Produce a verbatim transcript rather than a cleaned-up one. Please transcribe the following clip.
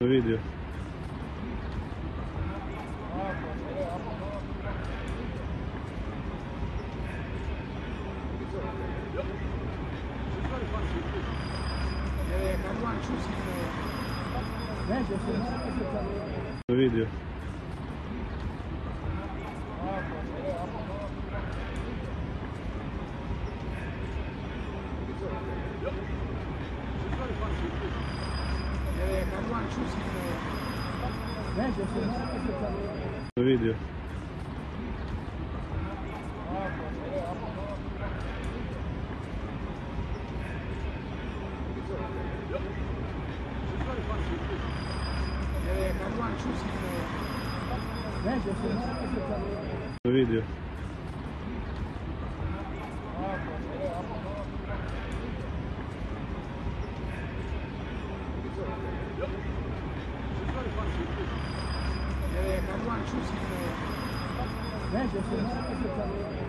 Video. Video. Video. Video. Thank you.